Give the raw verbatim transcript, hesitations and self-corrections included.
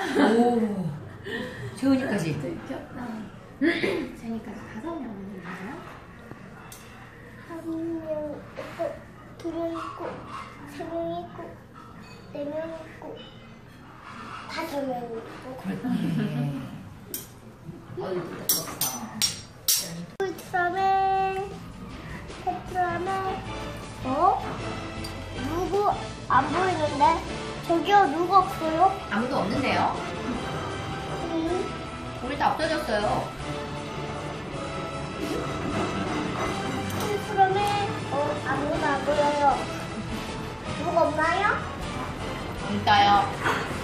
오. 채은이까지. 채은이까지 다섯 명이네요. 한 명 있고, 두 명 있고, 세 명 있고, 네 명 있고, 다섯 명 있고. 그렇네. 어이, 부끄럽다. 베트남에, 베트남에, 어? 누구 안 보이는데? 저기요, 누구 없어요? 아무도 없는데요? 우리 다 없어졌어요. 그러면 어, 아무도 안 보여요. 누구 없나요? 있어요.